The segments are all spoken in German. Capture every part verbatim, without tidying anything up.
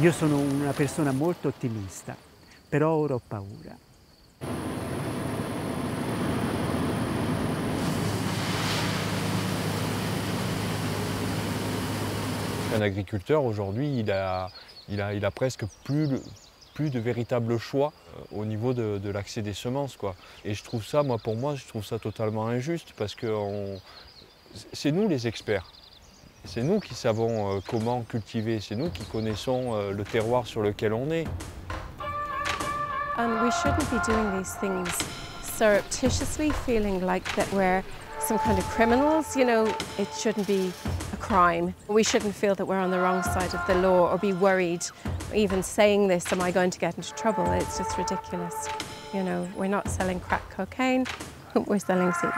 Io sono una persona molto ottimista, però ora ho paura. Un agriculteur aujourd'hui, il a, il, a, il a presque plus, plus de véritable choix au niveau de, de l'accès des semences, quoi. Et je trouve ça, moi pour moi, je trouve ça totalement injuste parce que c'est nous les experts. C'est nous qui savons comment cultiver, c'est nous qui connaissons le terroir sur lequel on est. And we shouldn't be doing these things surreptitiously, feeling like that we're some kind of criminals, you know, it shouldn't be a crime. We shouldn't feel that we're on the wrong side of the law or be worried even saying this, am I going to get into trouble? It's just ridiculous. You know, we're not selling crack cocaine, we're selling seeds.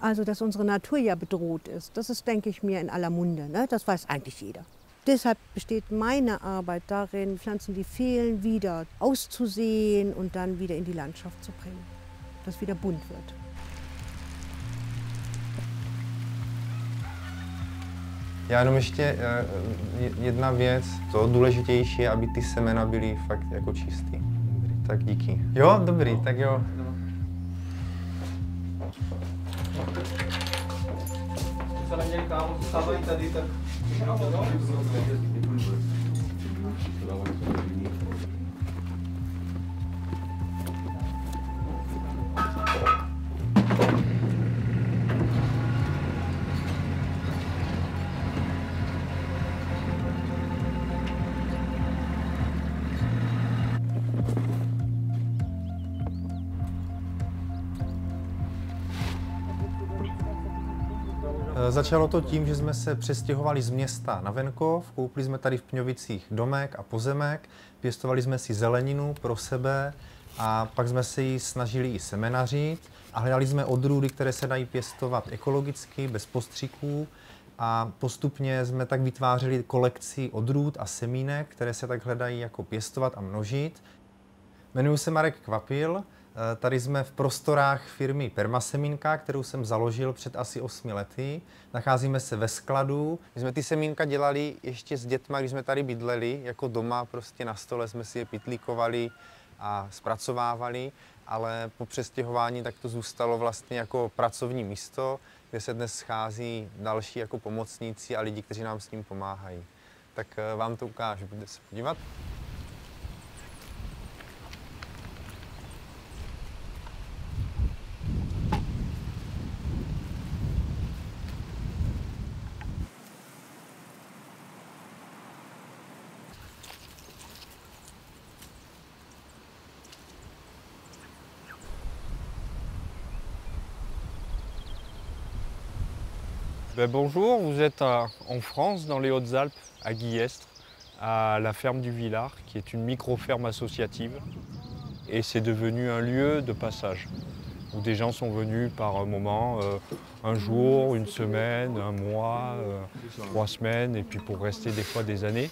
Also, dass unsere Natur ja bedroht ist, das ist, denke ich mir, in aller Munde, ne? Das weiß eigentlich jeder. Deshalb besteht meine Arbeit darin, Pflanzen, die fehlen, wieder auszusehen und dann wieder in die Landschaft zu bringen, dass wieder bunt wird. Já jenom ještě jedna věc, co důležitější je, aby ty semena byly fakt jako čistý. Tak díky. Jo, dobrý, tak jo. Začalo to tím, že jsme se přestěhovali z města na venkov, koupili jsme tady v Pňovicích domek a pozemek, pěstovali jsme si zeleninu pro sebe a pak jsme se ji snažili i semenařit a hledali jsme odrůdy, které se dají pěstovat ekologicky, bez postřiků a postupně jsme tak vytvářeli kolekci odrůd a semínek, které se tak hledají jako pěstovat a množit. Jmenuji se Marek Kvapil. Tady jsme v prostorách firmy Permasemínka, kterou jsem založil před asi osmi lety. Nacházíme se ve skladu. My jsme ty semínka dělali ještě s dětma, když jsme tady bydleli, jako doma, prostě na stole jsme si je pitlíkovali a zpracovávali, ale po přestěhování tak to zůstalo vlastně jako pracovní místo, kde se dnes schází další jako pomocníci a lidi, kteří nám s tím pomáhají. Tak vám to ukážu, budete se podívat. Ben bonjour, vous êtes à, en France, dans les Hautes-Alpes, à Guillestre, à la ferme du Villard, qui est une micro-ferme associative. Et c'est devenu un lieu de passage, où des gens sont venus par un moment, euh, un jour, une semaine, un mois, euh, trois semaines, et puis pour rester des fois des années.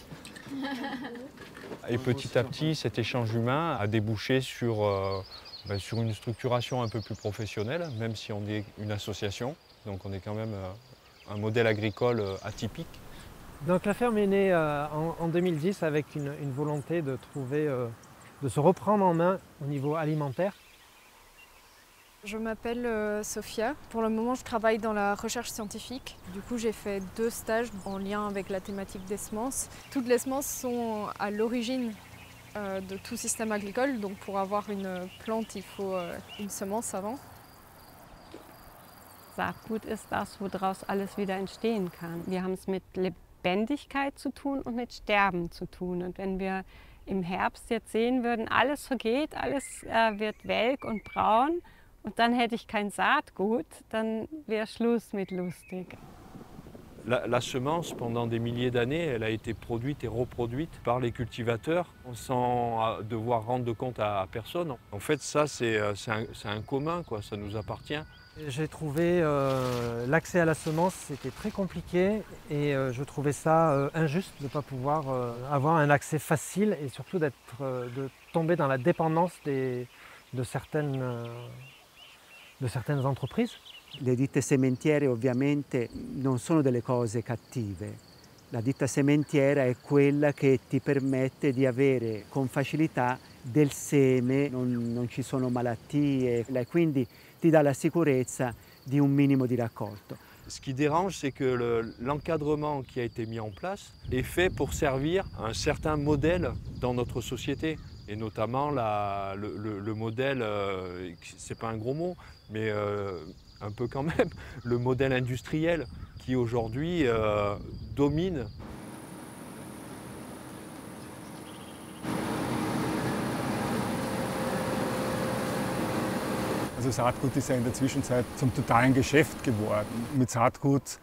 Et petit à petit, cet échange humain a débouché sur, euh, ben sur une structuration un peu plus professionnelle, même si on est une association, donc on est quand même... Euh, un modèle agricole atypique. Donc la ferme est née euh, en, en deux mille dix avec une, une volonté de trouver, euh, de se reprendre en main au niveau alimentaire. Je m'appelle euh, Sophia. Pour le moment, je travaille dans la recherche scientifique. Du coup, j'ai fait deux stages en lien avec la thématique des semences. Toutes les semences sont à l'origine euh, de tout système agricole. Donc pour avoir une plante, il faut euh, une semence avant. Saatgut ist das, woraus alles wieder entstehen kann. Wir haben es mit Lebendigkeit zu tun und mit Sterben zu tun. Und wenn wir im Herbst jetzt sehen würden, alles vergeht, alles äh, wird welk und braun und dann hätte ich kein Saatgut, dann wäre Schluss mit lustig. La, la semence, pendant des milliers d'années, elle a été produite et reproduite par les cultivateurs sans devoir rendre de compte à, à personne. En fait, ça, c'est un, un commun, quoi. Ça nous appartient. J'ai trouvé euh, l'accès à la semence, c'était très compliqué et euh, je trouvais ça euh, injuste de ne pas pouvoir euh, avoir un accès facile et surtout d'être, euh, de tomber dans la dépendance des, de, certaines, euh, de certaines entreprises. Le ditte sementiere ovviamente non sono delle cose cattive. La ditta sementiera è quella che ti permette di avere con facilità del seme, non, non ci sono malattie, e quindi ti dà la sicurezza di un minimo di raccolto. Ce qui dérange, c'est que l'encadrement le, qui a été mis en place est fait pour servir un certain modèle dans notre société, et notamment la, le, le, le modèle, euh, c'est pas un gros mot, mais euh, un peu quand même, le modèle industriel qui aujourd'hui euh, domine. Also Saatgut ist ja in der Zwischenzeit zum totalen Geschäft geworden. Mit Saatgut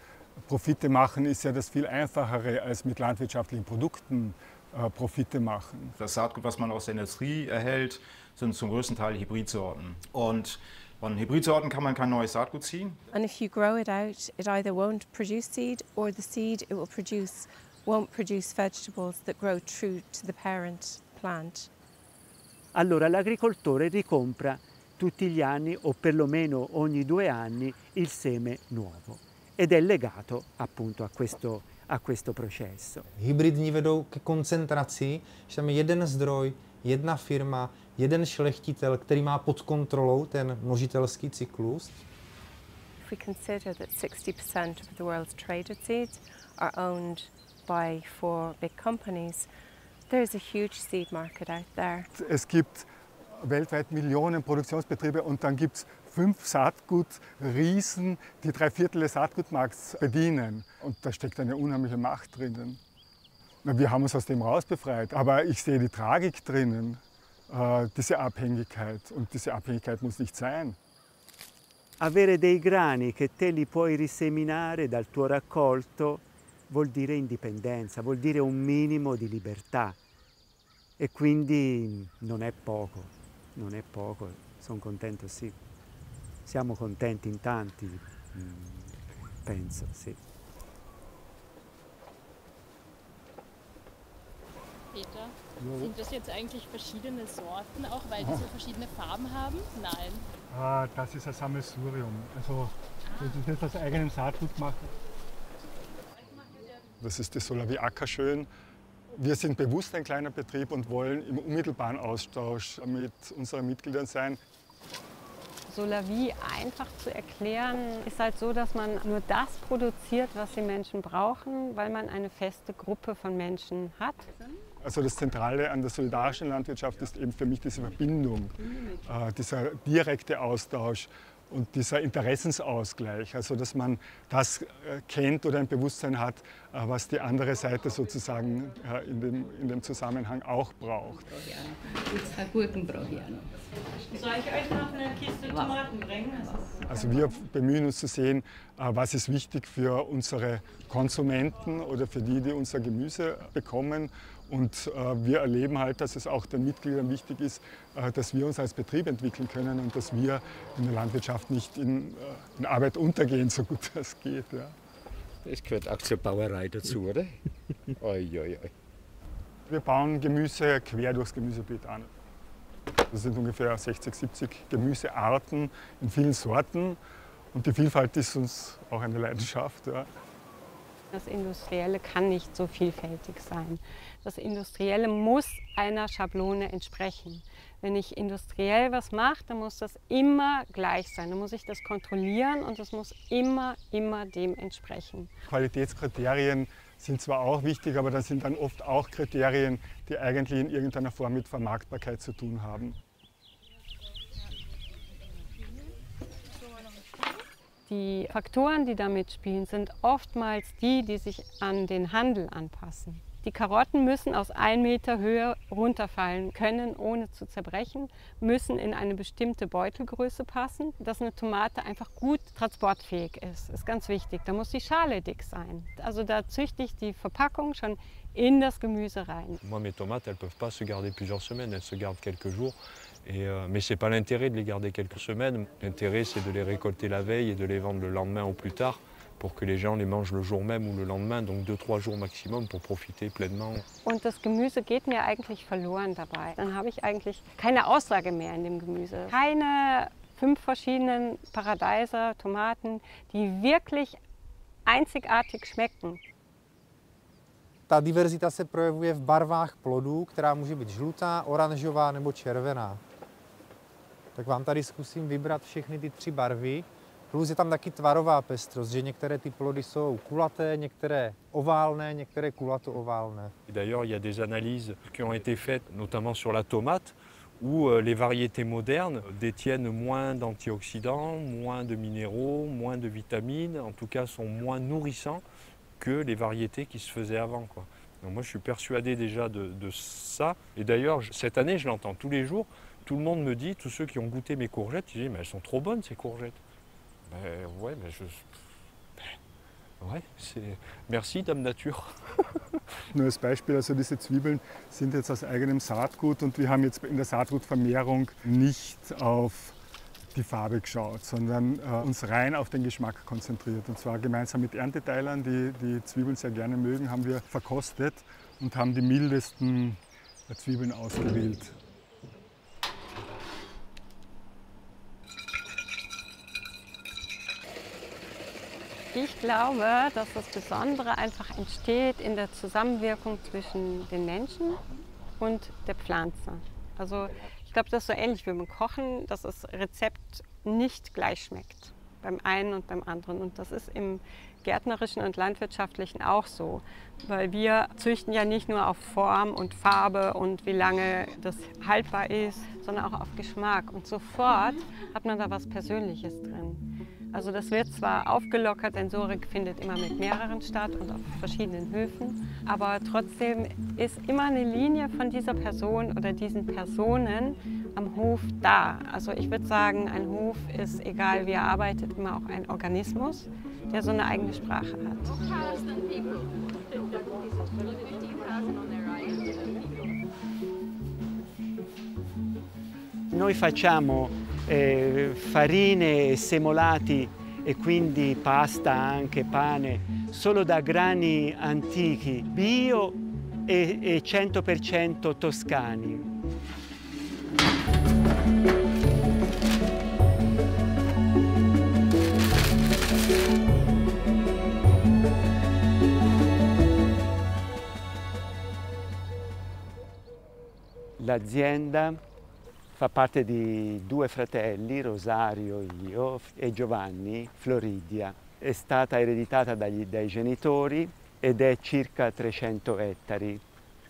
Profite machen ist ja das viel Einfachere als mit landwirtschaftlichen Produkten äh, Profite machen. Das Saatgut, was man aus der Industrie erhält, sind zum größten Teil Hybridsorten. Und von Hybridsorten kann man kein neues Saatgut ziehen. And if you grow it out, it either won't produce seed or the seed it will produce won't produce vegetables that grow true to the parent plant. Allora l'agricoltore ricompra tutti gli anni o perlomeno ogni due anni il seme nuovo ed è legato appunto a questo, a questo processo. Hybridní vedou ke koncentraci, že tam je jeden zdroj, jedna firma, jeden šlechtitel, který má pod kontrolou ten množitelský cyklus. If we consider that sixty percent of the world's traded seeds are owned by four big companies, there is a huge seed market out there. Es gibt weltweit Millionen Produktionsbetriebe und dann gibt es fünf Saatgutriesen, die drei Viertel des Saatgutmarkts bedienen. Und da steckt eine unheimliche Macht drinnen. Wir haben uns aus dem raus befreit, aber ich sehe die Tragik drinnen, diese Abhängigkeit. Und diese Abhängigkeit muss nicht sein. Avere dei grani che te li puoi riseminare dal tuo raccolto vuol dire indipendenza, vuol dire un minimo di libertà. E quindi non è poco. Non è poco, sono contento, sì. Siamo contenti in tanti, penso, sì. Peter, sind das jetzt eigentlich verschiedene Sorten auch, weil die so verschiedene Farben haben? Nein. Ah, das ist ein Sammelsurium, also das ist nicht das eigene Saatgut machen. Das ist die Solaviaka schön. Wir sind bewusst ein kleiner Betrieb und wollen im unmittelbaren Austausch mit unseren Mitgliedern sein. Solavie einfach zu erklären ist halt so, dass man nur das produziert, was die Menschen brauchen, weil man eine feste Gruppe von Menschen hat. Also das Zentrale an der solidarischen Landwirtschaft ist eben für mich diese Verbindung, äh, dieser direkte Austausch und dieser Interessensausgleich, also dass man das kennt oder ein Bewusstsein hat, was die andere Seite sozusagen in dem, in dem Zusammenhang auch braucht. Ja, Gurken brauche ich auch noch. Soll ich euch noch eine Kiste Tomaten bringen? Also wir bemühen uns zu sehen, was ist wichtig für unsere Konsumenten oder für die, die unser Gemüse bekommen. Und wir erleben halt, dass es auch den Mitgliedern wichtig ist, dass wir uns als Betrieb entwickeln können und dass wir in der Landwirtschaft nicht in, in Arbeit untergehen, so gut das geht. Ja. Das gehört auch zur Bauerei dazu, oder? Oi, oi, oi. Wir bauen Gemüse quer durchs Gemüsebeet an. Das sind ungefähr sechzig, siebzig Gemüsearten in vielen Sorten. Und die Vielfalt ist uns auch eine Leidenschaft. Ja. Das Industrielle kann nicht so vielfältig sein. Das Industrielle muss einer Schablone entsprechen. Wenn ich industriell was mache, dann muss das immer gleich sein. Dann muss ich das kontrollieren und das muss immer, immer dem entsprechen. Qualitätskriterien sind zwar auch wichtig, aber das sind dann oft auch Kriterien, die eigentlich in irgendeiner Form mit Vermarktbarkeit zu tun haben. Die Faktoren, die da mitspielen, sind oftmals die, die sich an den Handel anpassen. Die Karotten müssen aus einem Meter Höhe runterfallen können, ohne zu zerbrechen, müssen in eine bestimmte Beutelgröße passen, dass eine Tomate einfach gut transportfähig ist. Ist ganz wichtig. Da muss die Schale dick sein. Also da züchte ich die Verpackung schon in das Gemüse rein. Moi, mes tomates, elles peuvent pas se garder plusieurs semaines, elles se gardent quelques jours. Et, euh, mais ce n'est pas l'intérêt de les garder quelques semaines. L'intérêt, c'est de les récolter la veille et de les vendre le lendemain au plus tard pour que les gens les mangent le jour même ou le lendemain, donc deux, trois jours maximum pour profiter pleinement. Und das Gemüse geht mir eigentlich verloren dabei. Dann habe ich eigentlich keine Aussage mehr in dem Gemüse. Keine fünf verschiedenen Paradeiser, Tomaten, die wirklich einzigartig schmecken. Ta diverzita se projevuje v barvách plodů, která může být žlutá, oranžová nebo červená. Tak vám tady zkusím vybrat všechny ty tři barvy. Plus je tam taky tvarová pestrost, že některé ty plody jsou kulaté, některé oválné, některé kulato-oválné. D'ailleurs, il y a des analyses qui ont été faites, notamment sur la tomate, où les variétés modernes détiennent moins d'antioxydants, moins de minéraux, moins de vitamines, en tout cas sont moins nourrissants que les variétés qui se faisaient avant, quoi. Donc moi, je suis persuadé déjà de, de ça. Et d'ailleurs, cette année, je l'entends tous les jours. Tout le monde me dit, tous ceux qui ont goûté mes courgettes, ils disent « mais elles sont trop bonnes, ces courgettes ». Ben ouais, mais je... Ben, ouais, c'est... Merci, Dame Nature. Nur als Beispiel, also diese Zwiebeln sind jetzt aus eigenem Saatgut und wir haben jetzt in der Saatgutvermehrung nicht auf die Farbe geschaut, sondern äh, uns rein auf den Geschmack konzentriert. Und zwar gemeinsam mit Ernteteilern, die die Zwiebeln sehr gerne mögen, haben wir verkostet und haben die mildesten Zwiebeln ausgewählt. Ich glaube, dass das Besondere einfach entsteht in der Zusammenwirkung zwischen den Menschen und der Pflanze. Also ich glaube, das ist so ähnlich wie beim Kochen, dass das Rezept nicht gleich schmeckt beim einen und beim anderen. Und das ist im Gärtnerischen und Landwirtschaftlichen auch so, weil wir züchten ja nicht nur auf Form und Farbe und wie lange das haltbar ist, sondern auch auf Geschmack. Und sofort hat man da was Persönliches drin. Also das wird zwar aufgelockert, Sensorik findet immer mit mehreren statt und auf verschiedenen Höfen, aber trotzdem ist immer eine Linie von dieser Person oder diesen Personen am Hof da. Also ich würde sagen, ein Hof ist, egal wie er arbeitet, immer auch ein Organismus, der so eine eigene Sprache hat. Noi facciamo Eh, farine e semolati e quindi pasta, anche pane, solo da grani antichi, bio e, e cento per cento toscani. L'azienda fa parte di due fratelli, Rosario io e Giovanni Floridia. È stata ereditata dagli, dai genitori ed è circa trecento ettari,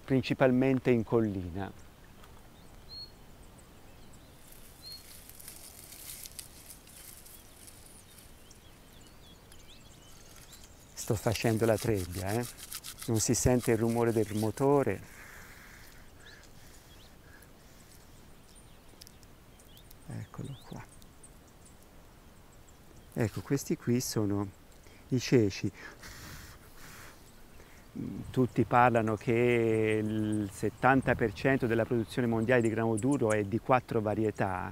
principalmente in collina. Sto facendo la trebbia, eh? Non si sente il rumore del motore. Eccolo qua. Ecco, questi qui sono i ceci. Tutti parlano che il settanta per cento della produzione mondiale di grano duro è di quattro varietà.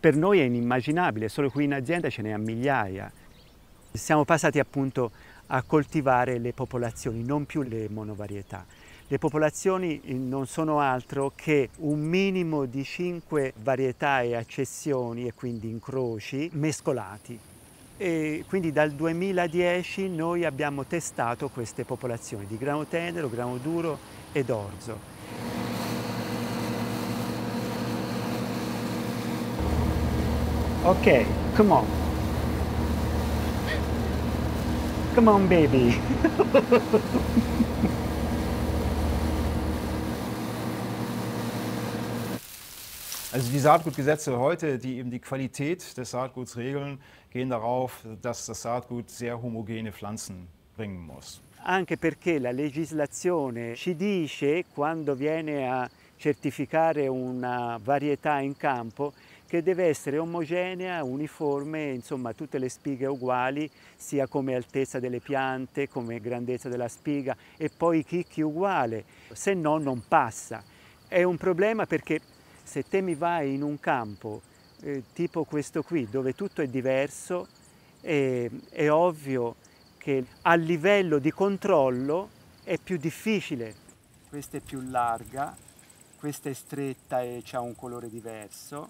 Per noi è inimmaginabile, solo qui in azienda ce n'è a migliaia. Siamo passati appunto a coltivare le popolazioni, non più le monovarietà. Le popolazioni non sono altro che un minimo di cinque varietà e accessioni e quindi incroci mescolati. E quindi dal duemiladieci noi abbiamo testato queste popolazioni di grano tenero, grano duro ed orzo. Ok, come on. Come on baby. Also die Saatgutgesetze heute, die eben die Qualität des Saatguts regeln, gehen darauf, dass das Saatgut sehr homogene Pflanzen bringen muss. Anche perché la legislazione ci dice, quando viene a certificare una varietà in campo, che deve essere omogenea, uniforme, insomma tutte le spighe uguali, sia come altezza delle piante, come grandezza della spiga e poi i chicchi uguali, se no non passa. È un problema perché Se te mi vai in un campo eh, tipo questo qui, dove tutto è diverso, eh, è ovvio che a livello di controllo è più difficile. Questa è più larga, questa è stretta e ha un colore diverso.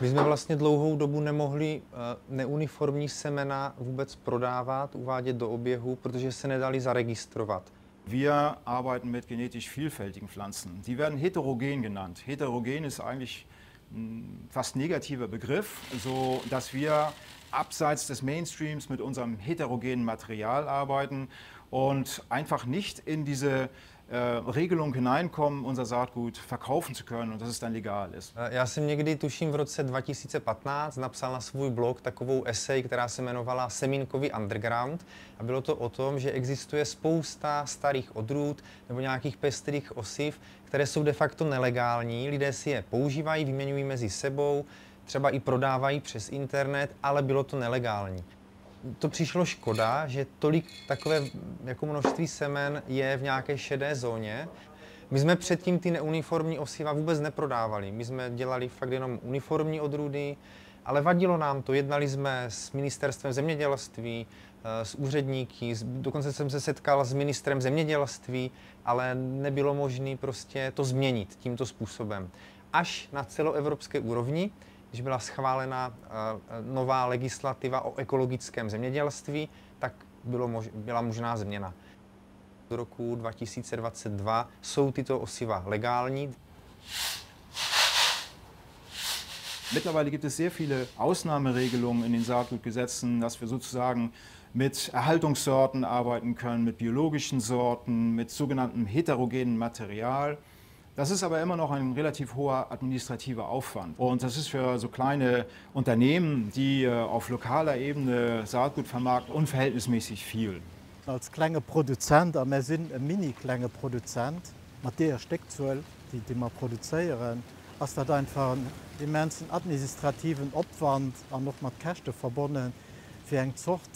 My jsme vlastně dlouhou dobu nemohli neuniformní semena vůbec prodávat, uvádět do oběhu, protože se nedali zaregistrovat. Wir arbeiten mit genetisch vielfältigen Pflanzen. Die werden heterogen genannt. Heterogen ist eigentlich ein fast negativer Begriff, so dass wir abseits des Mainstreams mit unserem heterogenen Material arbeiten und einfach nicht in diese äh, Regelung hineinkommen, unser Saatgut verkaufen zu können und dass es dann legal ist. Já jsem někdy, tuším, v roce dva tisíce patnáct napsal na svůj blog takovou esej, která se jmenovala Semínkový underground, a bylo to o tom, že existuje spousta starých odrůd nebo nějakých pestrých osiv, které jsou de facto nelegální, lidé si je používají, vyměňují mezi sebou, třeba i prodávají přes internet, ale bylo to nelegální. To přišlo škoda, že tolik takové jako množství semen je v nějaké šedé zóně. My jsme předtím ty neuniformní osiva vůbec neprodávali. My jsme dělali fakt jenom uniformní odrůdy, ale vadilo nám to. Jednali jsme s ministerstvem zemědělství, s úředníky, dokonce jsem se setkal s ministrem zemědělství, ale nebylo možné prostě to změnit tímto způsobem. Až na celoevropské úrovni, když byla schválena nová legislativa o ekologickém zemědělství, tak bylo mož, byla možná změna. Do roku dva tisíce dvacet dva jsou tyto osiva legální. Mittlerweile gibt es sehr viele Ausnahmeregelungen in den Saatgutgesetzen, dass wir sozusagen mit Erhaltungssorten arbeiten können, mit biologischen Sorten, mit sogenanntem heterogenen Material. Das ist aber immer noch ein relativ hoher administrativer Aufwand. Und das ist für so kleine Unternehmen, die auf lokaler Ebene Saatgut vermarkten, unverhältnismäßig viel. Als kleiner Produzent, aber wir sind ein mini-kleiner Produzent, mit der Steckzahl, die, die wir produzieren, ist das einfach einen immensen administrativen Aufwand und noch mit Kosten verbunden, für eine Zucht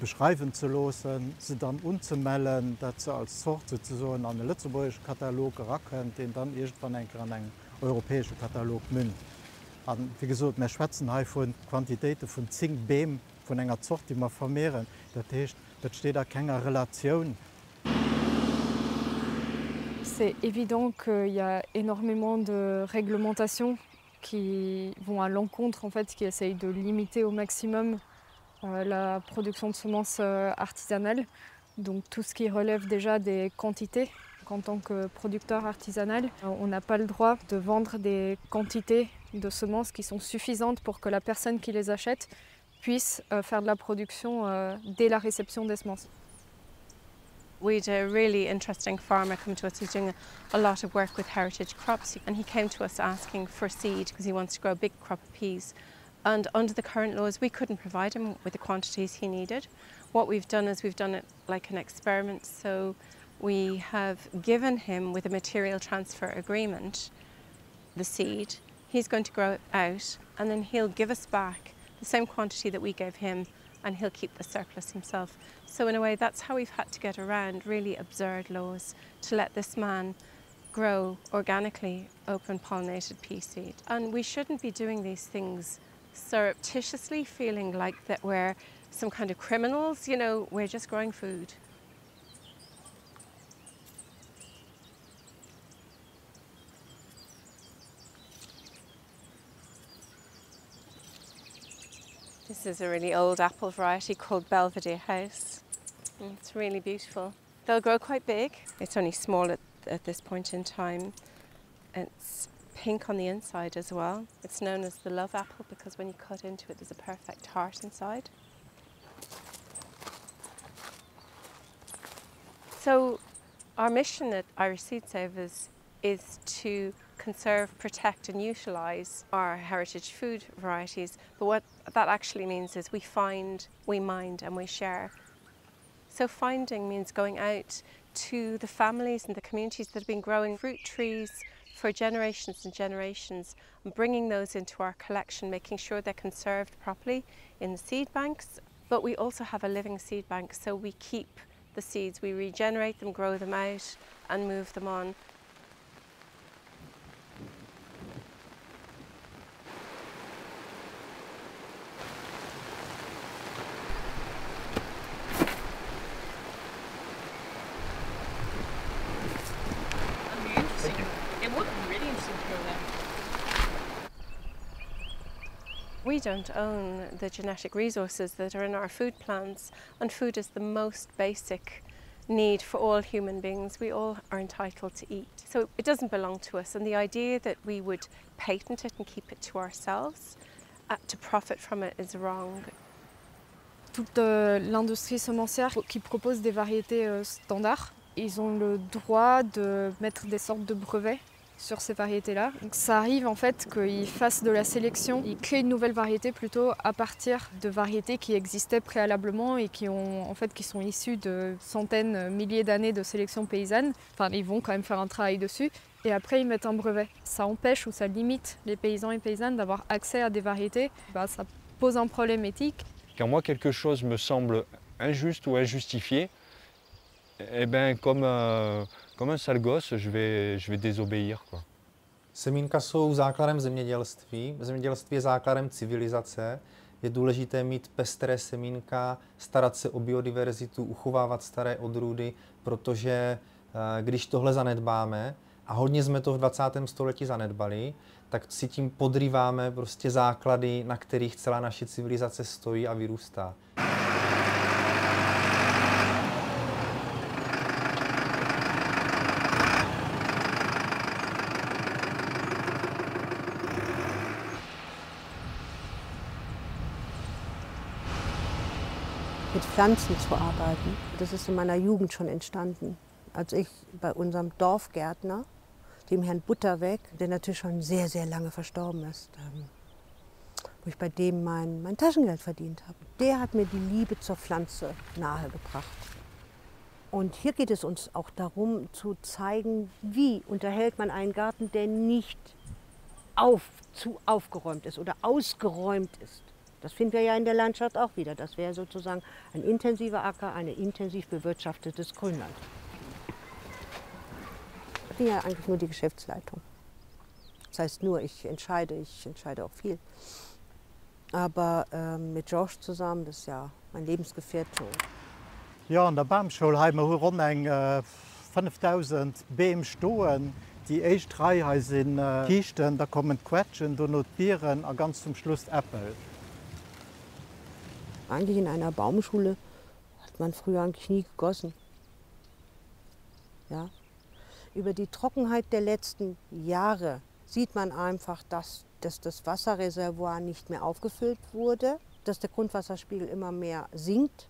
beschreiben zu lassen, sie dann umzumelden, dass sie als Zucht sozusagen an den Lützeburgischen Katalog raken, den dann irgendwann an einen europäischen Katalog münden. Und wie gesagt, wir schwätzen hier von Quantitäten von zehn Bäumen von einer Zucht, die wir vermehren. Das heißt, das steht da keine Relation. C'est évident qu'il y a énormément de réglementations qui vont à l'encontre, en fait, qui essayent de limiter au maximum la production de semences artisanales, donc tout ce qui relève déjà des quantités. En tant que producteur artisanal, on n'a pas le droit de vendre des quantités de semences qui sont suffisantes pour que la personne qui les achète puisse faire de la production dès la réception des semences. We had a really interesting farmer come to us who's doing a lot of work with heritage crops, and he came to us asking for seed because he wants to grow a big crop of peas. And under the current laws, we couldn't provide him with the quantities he needed. What we've done is we've done it like an experiment. So we have given him, with a material transfer agreement, the seed. He's going to grow it out, and then he'll give us back the same quantity that we gave him, and he'll keep the surplus himself. So in a way, that's how we've had to get around really absurd laws to let this man grow organically open-pollinated pea seed. And we shouldn't be doing these things surreptitiously, feeling like that we're some kind of criminals. You know, we're just growing food. This is a really old apple variety called Belvedere House. It's really beautiful. They'll grow quite big. It's only small at, at this point in time. It's pink on the inside as well. It's known as the love apple because when you cut into it, there's a perfect heart inside. So our mission at Irish Seed Savers is to conserve, protect and utilise our heritage food varieties. But what that actually means is we find, we mind and we share. So finding means going out to the families and the communities that have been growing fruit trees for generations and generations, and bringing those into our collection, making sure they're conserved properly in the seed banks. But we also have a living seed bank, so we keep the seeds, we regenerate them, grow them out and move them on. We don't own the genetic resources that are in our food plants, and food is the most basic need for all human beings. We all are entitled to eat. So it doesn't belong to us, and the idea that we would patent it and keep it to ourselves uh, to profit from it is wrong. Toute euh, l'industrie semencière qui propose des variétés euh, standards, ils ont le droit de mettre des sortes de brevets sur ces variétés-là. Donc ça arrive en fait qu'ils fassent de la sélection, ils créent une nouvelle variété plutôt à partir de variétés qui existaient préalablement et qui, ont, en fait, qui sont issues de centaines, milliers d'années de sélection paysanne. Enfin, ils vont quand même faire un travail dessus et après ils mettent un brevet. Ça empêche ou ça limite les paysans et paysannes d'avoir accès à des variétés. Ben, ça pose un problème éthique. Quand moi quelque chose me semble injuste ou injustifié, eh ben, comme, euh, comme un sale gosse, je vais, je vais désobéir, quoi. Semínka jsou základem zemědělství. Zemědělství je základem civilizace. Je důležité mít pestré semínka, starat se o biodiverzitu, uchovávat staré odrůdy, protože eh, když tohle zanedbáme, a hodně jsme to v dvacátém století zanedbali, tak si tím podrýváme prostě základy, na kterých celá naše civilizace stojí a vyrůstá. Mit Pflanzen zu arbeiten, das ist in meiner Jugend schon entstanden. Als ich bei unserem Dorfgärtner, dem Herrn Butterweg, der natürlich schon sehr, sehr lange verstorben ist, ähm, wo ich bei dem mein, mein Taschengeld verdient habe, der hat mir die Liebe zur Pflanze nahegebracht. Und hier geht es uns auch darum, zu zeigen, wie unterhält man einen Garten, der nicht auf, zu aufgeräumt ist oder ausgeräumt ist. Das finden wir ja in der Landschaft auch wieder. Das wäre sozusagen ein intensiver Acker, ein intensiv bewirtschaftetes Grünland. Ich bin ja eigentlich nur die Geschäftsleitung. Das heißt nur, ich entscheide, ich entscheide auch viel. Aber ähm, mit George zusammen, das ist ja mein Lebensgefährte. Ja, in der Bämschule haben wir rund äh, fünftausend Bäm stehen. Die ersten drei heißen äh, Kisten, da kommen Quetschen, da notieren und ganz zum Schluss Äpfel. Eigentlich in einer Baumschule hat man früher eigentlich nie gegossen. Ja. Über die Trockenheit der letzten Jahre sieht man einfach, dass, dass das Wasserreservoir nicht mehr aufgefüllt wurde, dass der Grundwasserspiegel immer mehr sinkt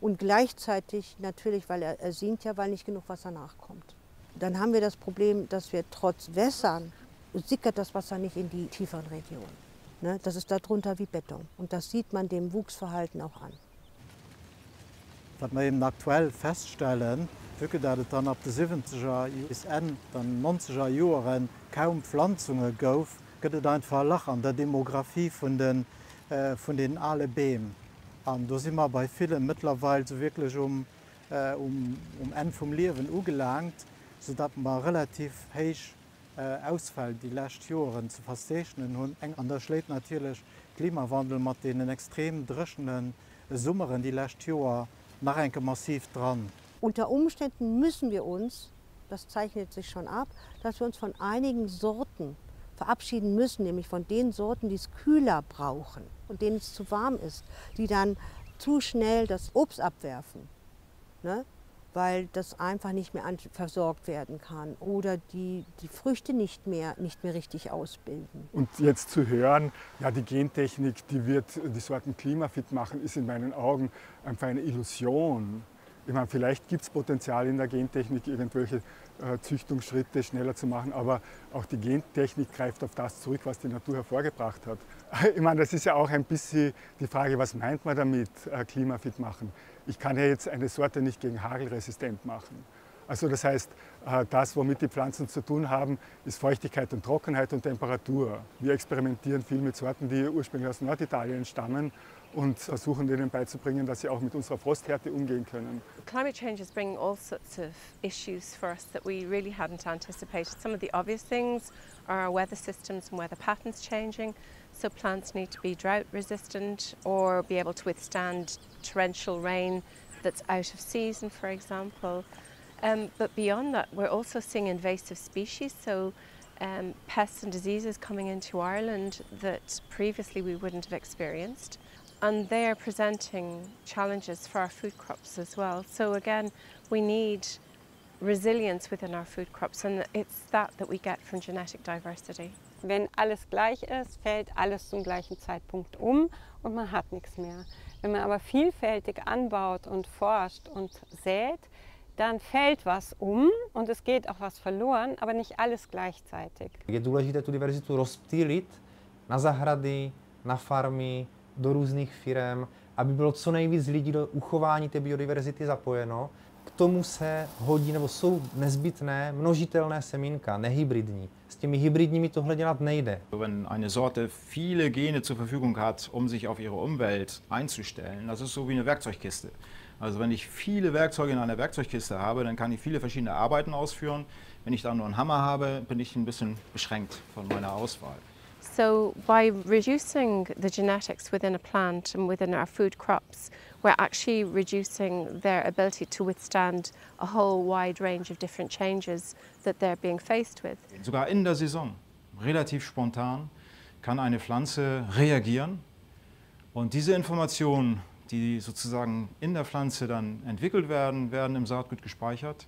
und gleichzeitig natürlich, weil er, er sinkt ja, weil nicht genug Wasser nachkommt. Dann haben wir das Problem, dass wir trotz Wässern, sickert das Wasser nicht in die tieferen Regionen. Das ist darunter wie Beton und das sieht man dem Wuchsverhalten auch an. Was wir eben aktuell feststellen, wirklich, dass es dann ab den siebziger bis Ende der neunziger Jahren kaum Pflanzungen gab, gibt es einfach Lach an der Demografie von den, äh, von den Alebämen. Und da sind wir bei vielen mittlerweile so wirklich um, äh, um, um Ende vom Leben angelangt, sodass man relativ heisch Ausfall die letzten Jahre zu verstehen und an der schlägt natürlich Klimawandel mit den extrem drückenden Sommern die letzten Jahre nachher massiv dran. Unter Umständen müssen wir uns, das zeichnet sich schon ab, dass wir uns von einigen Sorten verabschieden müssen, nämlich von den Sorten, die es kühler brauchen und denen es zu warm ist, die dann zu schnell das Obst abwerfen. Ne? Weil das einfach nicht mehr versorgt werden kann oder die, die Früchte nicht mehr, nicht mehr richtig ausbilden. Und jetzt zu hören, ja, die Gentechnik, die wird die Sorten klimafit machen, ist in meinen Augen einfach eine Illusion. Ich meine, vielleicht gibt es Potenzial in der Gentechnik, irgendwelche äh, Züchtungsschritte schneller zu machen, aber auch die Gentechnik greift auf das zurück, was die Natur hervorgebracht hat. Ich meine, das ist ja auch ein bisschen die Frage, was meint man damit, äh, klimafit machen? Ich kann ja jetzt eine Sorte nicht gegen Hagel resistent machen. Also das heißt, äh, das, womit die Pflanzen zu tun haben, ist Feuchtigkeit und Trockenheit und Temperatur. Wir experimentieren viel mit Sorten, die ursprünglich aus Norditalien stammen, und versuchen denen beizubringen, dass sie auch mit unserer Frosthärte umgehen können. Climate change is bringing all sorts of issues for us that we really hadn't anticipated. Some of the obvious things are our weather systems and weather patterns changing, so plants need to be drought resistant or be able to withstand torrential rain that's out of season, for example. Um, but beyond that, we're also seeing invasive species, so um, pests and diseases coming into Ireland that previously we wouldn't have experienced. And they are presenting challenges for our food crops as well. So again, we need resilience within our food crops, and it's that that we get from genetic diversity. Wenn alles gleich ist, fällt alles zum gleichen Zeitpunkt um und man hat nichts mehr. Wenn man aber vielfältig anbaut und forscht und sät, dann fällt was um und es geht auch was verloren, aber nicht alles gleichzeitig. Je důležité tu diverzitu rozptýlit na zahrady, na farmy, do různých firem, aby bylo co nejvíc lidí do uchování té biodiverzity zapojeno. K tomu se hodí, nebo jsou nezbytné množitelné semínka, nehybridní. S těmi hybridními tohle dělat nejde. Wenn eine Sorte viele Gene zur Verfügung hat, um sich auf ihre Umwelt einzustellen, das ist so wie eine Werkzeugkiste. Also wenn ich viele Werkzeuge in einer Werkzeugkiste habe, dann kann ich viele verschiedene Arbeiten ausführen. Wenn ich da nur einen Hammer habe, bin ich ein bisschen beschränkt von meiner Auswahl. So by reducing the genetics within a plant and within our food crops, we're actually reducing their ability to withstand a whole wide range of different changes that they're being faced with. Sogar in der Saison, relativ spontan, kann eine Pflanze reagieren. Und diese Informationen, die sozusagen in der Pflanze dann entwickelt werden, werden im Saatgut gespeichert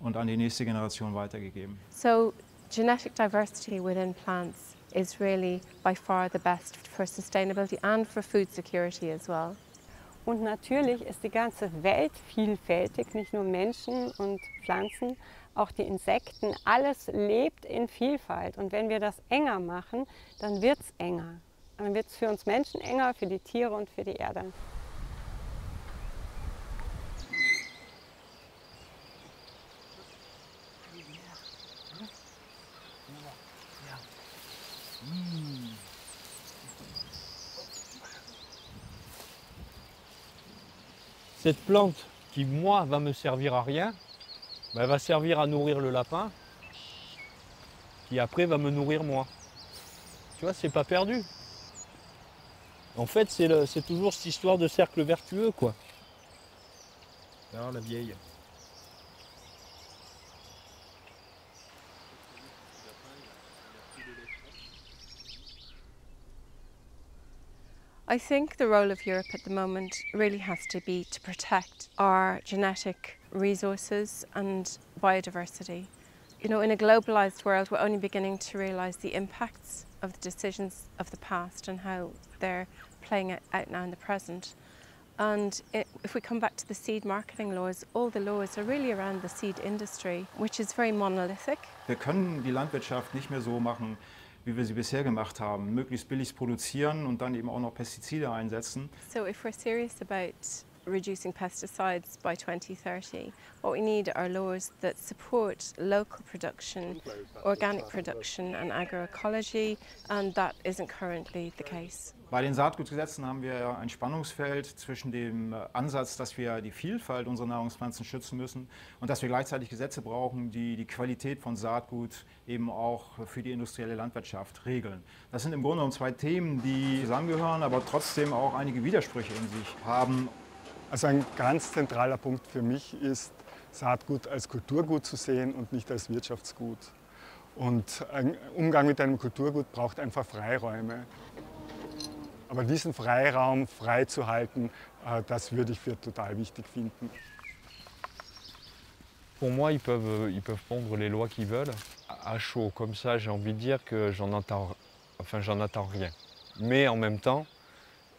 und an die nächste Generation weitergegeben. So genetic diversity within plants is really by far the best for sustainability and for food security as well. Und natürlich ist die ganze Welt vielfältig, nicht nur Menschen und Pflanzen, auch die Insekten. Alles lebt in Vielfalt und wenn wir das enger machen, dann wird es enger. Dann wird es für uns Menschen enger, für die Tiere und für die Erde. Cette plante qui, moi, va me servir à rien, bah, va servir à nourrir le lapin, qui après va me nourrir moi. Tu vois, c'est pas perdu. En fait, c'est toujours cette histoire de cercle vertueux, quoi. Ah, la vieille. I think the role of Europe at the moment really has to be to protect our genetic resources and biodiversity. You know, in a globalised world, we're only beginning to realise the impacts of the decisions of the past and how they're playing out now in the present. And it, if we come back to the seed marketing laws, all the laws are really around the seed industry, which is very monolithic. Wir können die Landwirtschaft nicht mehr so machen, wie wir sie bisher gemacht haben, möglichst billig produzieren und dann eben auch noch Pestizide einsetzen. So if we're serious about reducing pesticides by twenty thirty, what we need are laws that support local production, organic production and agroecology, and that isn't currently the case. Bei den Saatgutgesetzen haben wir ein Spannungsfeld zwischen dem Ansatz, dass wir die Vielfalt unserer Nahrungspflanzen schützen müssen und dass wir gleichzeitig Gesetze brauchen, die die Qualität von Saatgut eben auch für die industrielle Landwirtschaft regeln. Das sind im Grunde genommen zwei Themen, die zusammengehören, aber trotzdem auch einige Widersprüche in sich haben. Also ein ganz zentraler Punkt für mich ist, Saatgut als Kulturgut zu sehen und nicht als Wirtschaftsgut. Und ein Umgang mit einem Kulturgut braucht einfach Freiräume. Aber diesen Freiraum frei zu halten, das würde ich für total wichtig finden. Pour moi, ils peuvent, ils peuvent pondre les lois qu'ils veulent. À chaud, comme ça, j'ai envie de dire que j'en attends, enfin, j'en attends rien. Mais en même temps,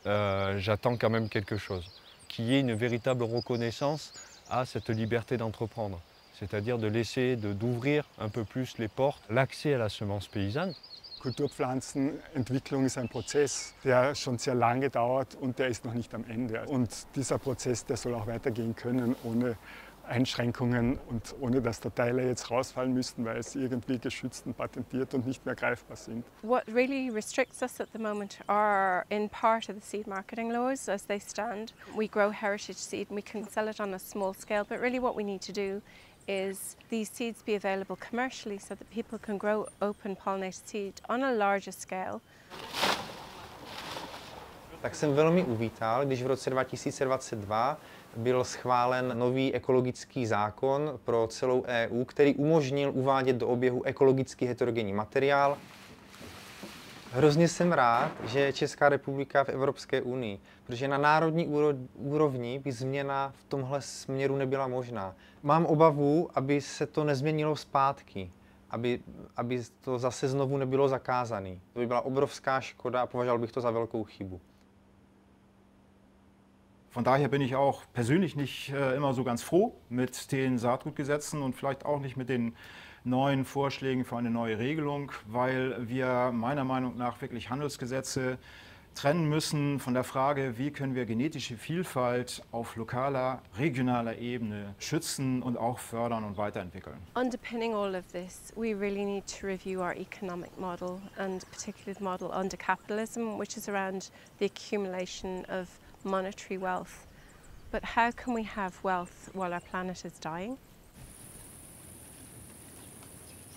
euh, j'attends quand même quelque chose. Qu'il y ait une véritable reconnaissance à cette liberté d'entreprendre, c'est-à-dire de laisser, de, d'ouvrir un peu plus les portes, l'accès à la semence paysanne. Kulturpflanzenentwicklung ist ein Prozess, der schon sehr lange dauert und der ist noch nicht am Ende. Und dieser Prozess, der soll auch weitergehen können ohne Einschränkungen und ohne, dass da Teile jetzt rausfallen müssten, weil es irgendwie geschützt und patentiert und nicht mehr greifbar sind. What really restricts us at the moment are in part of the seed marketing laws as they stand. We grow heritage seed and we can sell it on a small scale, but really what we need to do is these seeds be available commercially so that people can grow open pollinated seed on a larger scale. tak jsem velmi uvítal, když v roce dva tisíce dvacet dva byl schválen nový ekologický zákon pro celou E U, který umožnil uvádět do oběhu ekologický heterogenní materiál. Hrozně jsem rád, že je Česká republika v Evropské unii, protože na národní úrovni by změna v tomhle směru nebyla možná. Mám obavu, aby se to nezměnilo zpátky, aby, aby to zase znovu nebylo zakázané. To by byla obrovská škoda a považoval bych to za velkou chybu. Von daher bin ich auch persönlich nicht immer so ganz froh mit den Saatgutgesetzen und vielleicht auch nicht mit den neuen Vorschlägen für eine neue Regelung, weil wir meiner Meinung nach wirklich Handelsgesetze trennen müssen von der Frage, wie können wir genetische Vielfalt auf lokaler, regionaler Ebene schützen und auch fördern und weiterentwickeln. Underpinning all of this, we really need to review our economic model and particularly the model under capitalism, which is around the accumulation of monetary wealth. But how can we have wealth while our planet is dying?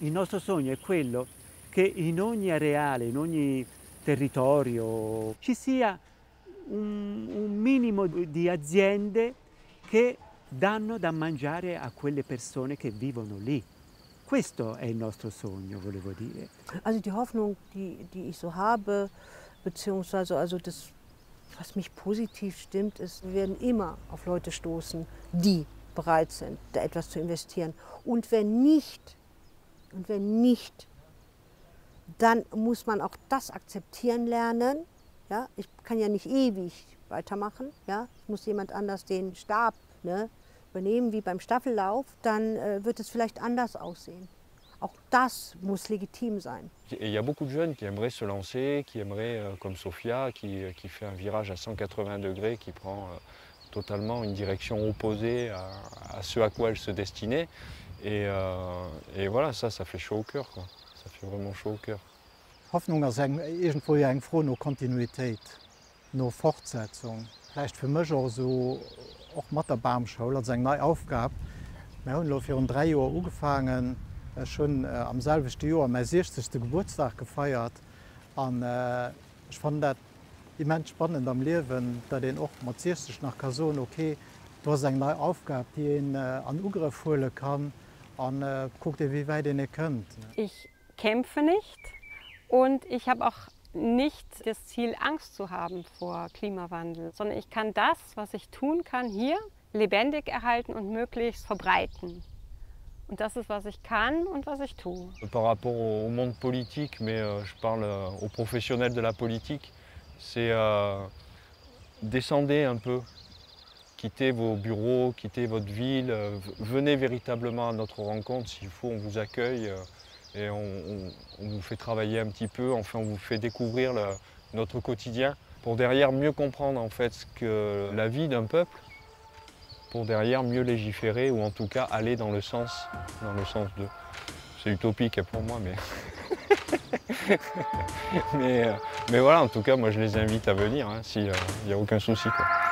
Il nostro sogno è quello che in ogni areale, in ogni territorio ci sia un, un minimo di aziende che danno da mangiare a quelle persone che vivono lì. Questo è il nostro sogno, volevo dire. Also die Hoffnung, die, die ich so habe, beziehungsweise also das, was mich positiv stimmt, ist, wir werden immer auf Leute stoßen, die bereit sind, da etwas zu investieren. Und wenn nicht, und wenn nicht, dann muss man auch das akzeptieren lernen. Ja, ich kann ja nicht ewig weitermachen. Ja, muss jemand anders den Stab, ne, übernehmen, wie beim Staffellauf. Dann äh, wird es vielleicht anders aussehen. Auch das muss legitim sein. Il y a beaucoup de jeunes qui aimeraient se lancer, qui aimeraient, euh, comme Sophia, qui, qui fait un virage à cent quatre-vingts degrés, qui prend euh, totalement une direction opposée à, à ce à quoi elle se destinait. Et, euh, et voilà, ça, ça fait chaud au cœur, quoi. Ça fait vraiment chaud au cœur. Hoffnung, dass irgendwo ja irgendwo nur Kontinuität, nur Fortsetzung. Vielleicht für mich auch so, auch mit der Baumschule, das ist eine neue Aufgabe. Wir haben vor drei Jahren angefangen, schon äh, am selben Jahr mein sechzigsten Geburtstag gefeiert. Und äh, ich fand das immens spannend am Leben, da den auch mit sechzig nach Kason, okay, du hast eine neue Aufgabe, die ihn äh, an Ugriff holen kann. Und äh, guckt ihr, wie weit ihr könnt. Ich kämpfe nicht und ich habe auch nicht das Ziel, Angst zu haben vor Klimawandel, sondern ich kann das, was ich tun kann, hier lebendig erhalten und möglichst verbreiten. Und das ist, was ich kann und was ich tue. Par rapport au monde politique, mais euh, je parle aux professionnels de la politique, c'est euh, descendez un peu. Quittez vos bureaux, quittez votre ville, venez véritablement à notre rencontre, s'il faut, on vous accueille et on, on, on vous fait travailler un petit peu, enfin on vous fait découvrir le, notre quotidien pour derrière mieux comprendre en fait ce que la vie d'un peuple, pour derrière mieux légiférer ou en tout cas aller dans le sens, dans le sens de... C'est utopique pour moi, mais... mais... Mais voilà, en tout cas, moi je les invite à venir, hein, s'il n'y a aucun souci, quoi.